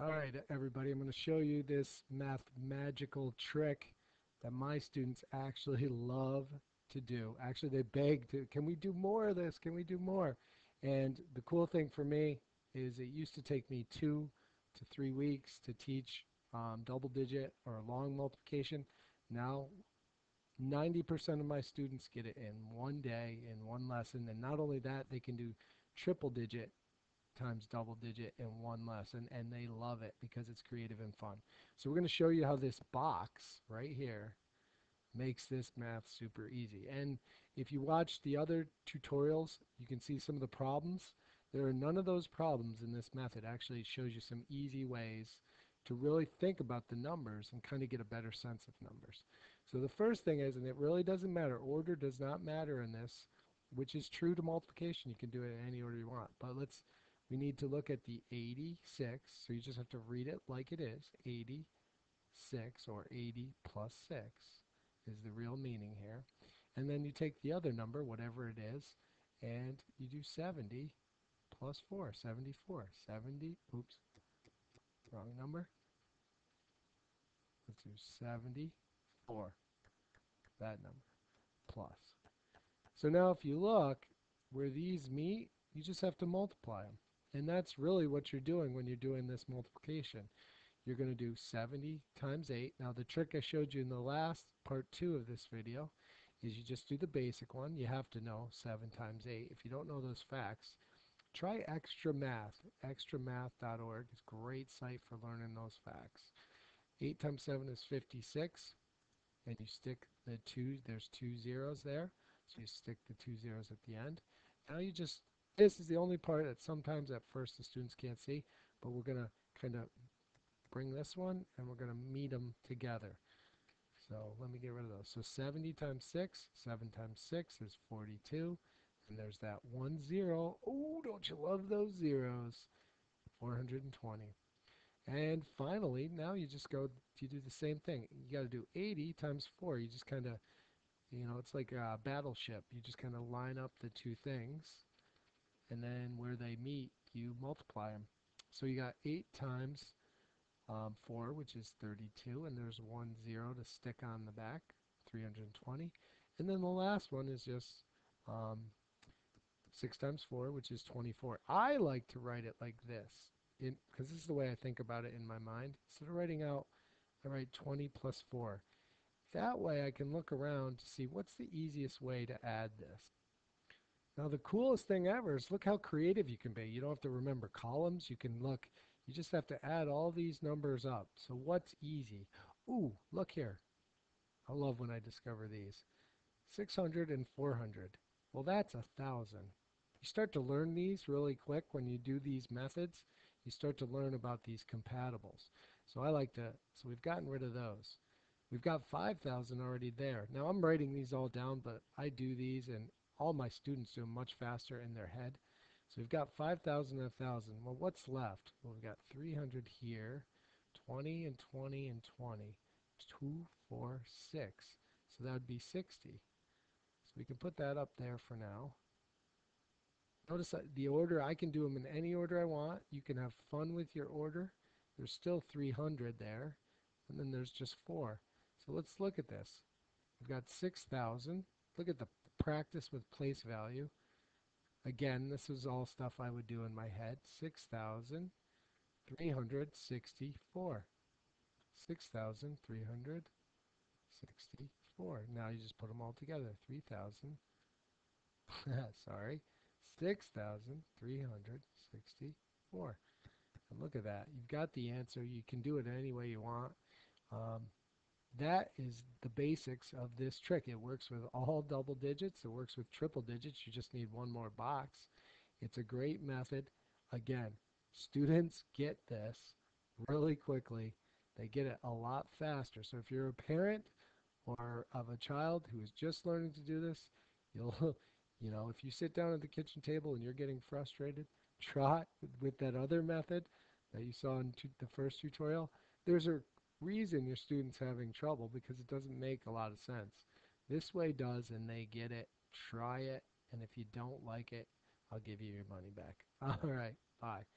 All right, everybody, I'm going to show you this math magical trick that my students actually love to do. Actually, they beg to, can we do more of this? Can we do more? And the cool thing for me is it used to take me 2 to 3 weeks to teach double digit or long multiplication. Now 90% of my students get it in one day, in one lesson, and not only that, they can do triple digit times double digit in one lesson, and they love it because it's creative and fun. So we're going to show you how this box right here makes this math super easy. And if you watch the other tutorials, you can see some of the problems. There are none of those problems in this method. Actually, it shows you some easy ways to really think about the numbers and kind of get a better sense of numbers. So the first thing is, and it really doesn't matter, order does not matter in this, which is true to multiplication. You can do it in any order you want, but we need to look at the 86, so you just have to read it like it is. 86, or 80 plus 6 is the real meaning here. And then you take the other number, whatever it is, and you do 70 plus 4, 74. 70, oops, wrong number. Let's do 74, that number, plus. So now if you look where these meet, you just have to multiply them. And that's really what you're doing when you're doing this multiplication. You're going to do 70 times 8. Now the trick I showed you in the last part 2 of this video is you just do the basic one. You have to know 7 times 8. If you don't know those facts, try ExtraMath. ExtraMath.org is a great site for learning those facts. 8 times 7 is 56, and you stick the 2, there's 2 zeros there, so you stick the 2 zeros at the end. Now you just, this is the only part that sometimes at first the students can't see, but we're going to kind of bring this one and we're going to meet them together. So let me get rid of those. So 70 times 6, 7 times 6 is 42, and there's that 10. Oh, don't you love those zeros? 420. And finally, now you just go, you do the same thing. You got to do 80 times 4. You just kind of, you know, it's like a battleship. You just kind of line up the two things, and then where they meet, you multiply them. So you got 8 times 4, which is 32, and there's 10 to stick on the back, 320. And then the last one is just 6 times 4, which is 24. I like to write it like this, because this is the way I think about it in my mind. Instead of writing out, I write 20 plus 4. That way I can look around to see what's the easiest way to add this. Now the coolest thing ever is look how creative you can be. You don't have to remember columns. You can look. You just have to add all these numbers up. So what's easy? Ooh, look here. I love when I discover these. 600 and 400. Well, that's 1,000. You start to learn these really quick when you do these methods. You start to learn about these compatibles. So I like to, so we've gotten rid of those. We've got 5,000 already there. Now I'm writing these all down, but I do these and all my students do them much faster in their head. So we've got 5,000 and 1,000. Well, what's left? Well, we've got 300 here, 20 and 20 and 20, 2, 4, 6. So that would be 60. So we can put that up there for now. Notice that the order, I can do them in any order I want. You can have fun with your order. There's still 300 there, and then there's just 4. So let's look at this. We've got 6,000. Look at the practice with place value. Again, this is all stuff I would do in my head. 6,364. 6,364. Now you just put them all together. 6,364. And look at that. You've got the answer. You can do it any way you want. That is the basics of this trick. It works with all double digits. It works with triple digits. You just need one more box. It's a great method. Again, students get this really quickly. They get it a lot faster. So if you're a parent or of a child who is just learning to do this, you know, if you sit down at the kitchen table and you're getting frustrated, try with that other method that you saw in the first tutorial. There's a reason your students having trouble, because it doesn't make a lot of sense. This way does, and they get it. Try it, and if you don't like it, I'll give you your money back. All right, bye.